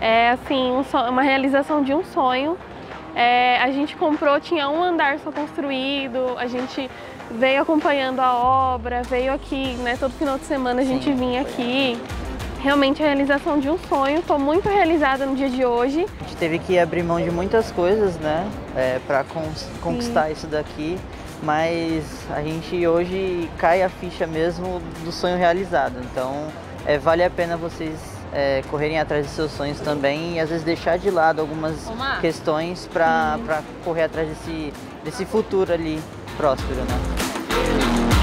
É assim, uma realização de um sonho. A gente comprou, tinha um andar só construído, a gente veio acompanhando a obra, veio aqui, né, todo final de semana a gente vinha aqui. Realmente a realização de um sonho, estou muito realizada no dia de hoje. A gente teve que abrir mão de muitas coisas, né, para conquistar isso daqui, mas a gente hoje cai a ficha mesmo do sonho realizado, então vale a pena vocês correrem atrás dos seus sonhos também e às vezes deixar de lado algumas questões para correr atrás desse futuro ali próspero, né?